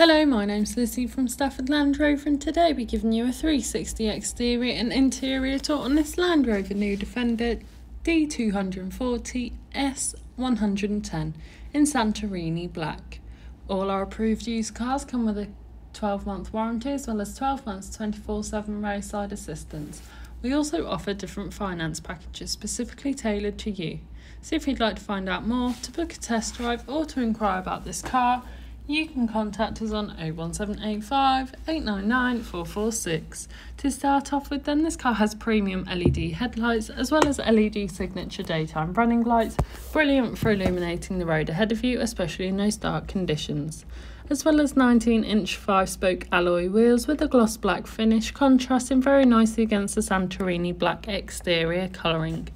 Hello, my name's Lucy from Stafford Land Rover, and today I'll be giving you a 360 exterior and interior tour on this Land Rover new Defender D240S110 in Santorini Black. All our approved used cars come with a 12-month warranty as well as 12 months 24/7 roadside assistance. We also offer different finance packages specifically tailored to you. So if you'd like to find out more, to book a test drive or to inquire about this car, you can contact us on 01785 899 446. To start off with then, this car has premium LED headlights as well as LED signature daytime running lights, brilliant for illuminating the road ahead of you, especially in those dark conditions. As well as 19-inch 5-spoke alloy wheels with a gloss black finish, contrasting very nicely against the Santorini Black exterior colouring.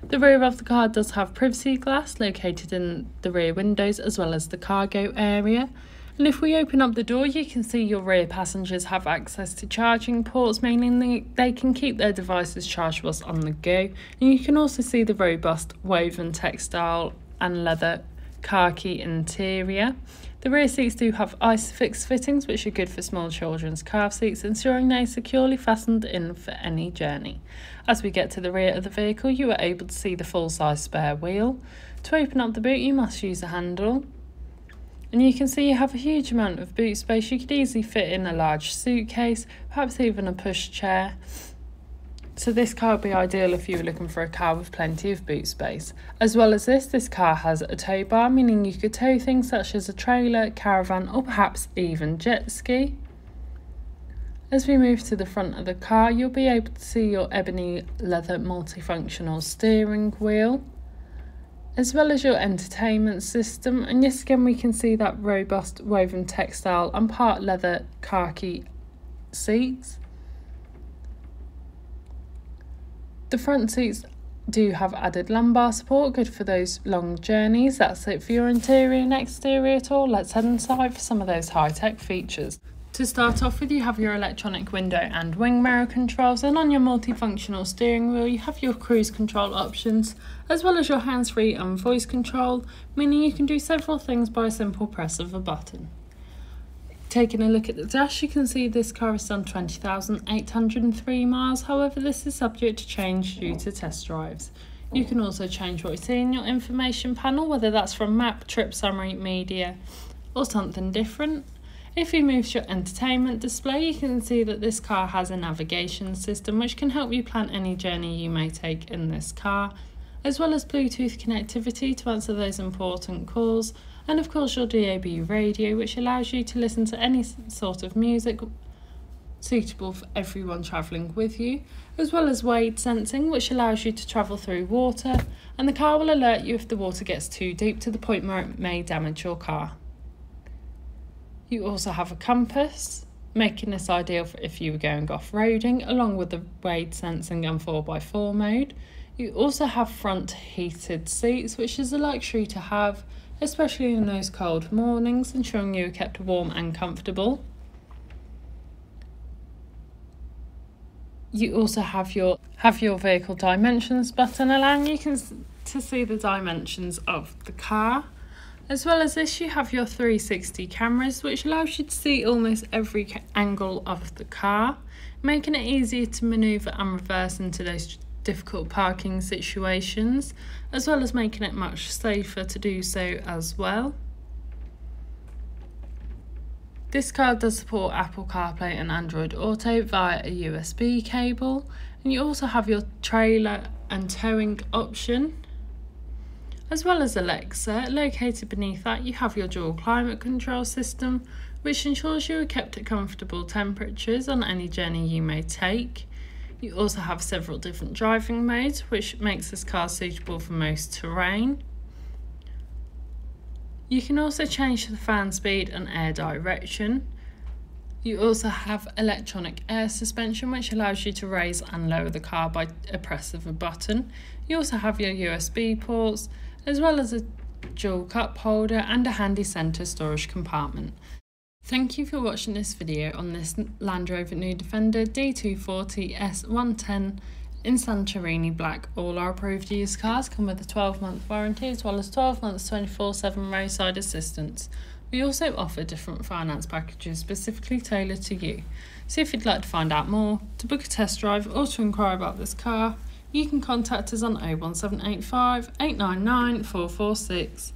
The rear of the car does have privacy glass located in the rear windows as well as the cargo area. And if we open up the door, you can see your rear passengers have access to charging ports, meaning they can keep their devices charged whilst on the go. And you can also see the robust woven textile and leather khaki interior. The rear seats do have ISOFIX fittings, which are good for small children's calf seats, ensuring they are securely fastened in for any journey. As we get to the rear of the vehicle, you are able to see the full-size spare wheel. To open up the boot, you must use a handle. And you can see you have a huge amount of boot space. You could easily fit in a large suitcase, perhaps even a pushchair. So this car would be ideal if you were looking for a car with plenty of boot space. As well as this car has a tow bar, meaning you could tow things such as a trailer, caravan, or perhaps even jet ski. As we move to the front of the car, you'll be able to see your ebony leather multifunctional steering wheel, as well as your entertainment system. And yes, again, we can see that robust woven textile and part leather khaki seats. The front seats do have added lumbar support, good for those long journeys. That's it for your interior and exterior tour. Let's head inside for some of those high-tech features. To start off with, you have your electronic window and wing mirror controls, and on your multifunctional steering wheel you have your cruise control options as well as your hands-free and voice control, meaning you can do several things by a simple press of a button. Taking a look at the dash, you can see this car has done 20,803 miles, however this is subject to change due to test drives. You can also change what you see in your information panel, whether that's from map, trip summary, media or something different. If you move to your entertainment display, you can see that this car has a navigation system which can help you plan any journey you may take in this car, as well as Bluetooth connectivity to answer those important calls, and of course your DAB radio, which allows you to listen to any sort of music suitable for everyone travelling with you, as well as Wade Sensing, which allows you to travel through water, and the car will alert you if the water gets too deep to the point where it may damage your car. You also have a compass, making this ideal for if you were going off-roading, along with the Wade Sensing and 4x4 mode. You also have front heated seats, which is a luxury to have, especially in those cold mornings, ensuring you are kept warm and comfortable. You also have your vehicle dimensions button, allowing you to see the dimensions of the car. As well as this, you have your 360 cameras, which allows you to see almost every angle of the car, making it easier to manoeuvre and reverse into those difficult parking situations, as well as making it much safer to do so as well. This car does support Apple CarPlay and Android Auto via a USB cable, and you also have your trailer and towing option, as well as Alexa. Located beneath that, you have your dual climate control system, which ensures you are kept at comfortable temperatures on any journey you may take. You also have several different driving modes, which makes this car suitable for most terrain. You can also change the fan speed and air direction. You also have electronic air suspension, which allows you to raise and lower the car by a press of a button. You also have your USB ports, as well as a dual cup holder and a handy centre storage compartment. Thank you for watching this video on this Land Rover new Defender D240S110 in Santorini Black. All our approved used cars come with a 12-month warranty as well as 12 months 24/7 roadside assistance. We also offer different finance packages specifically tailored to you. So if you'd like to find out more, to book a test drive or to inquire about this car, you can contact us on 01785 899 446.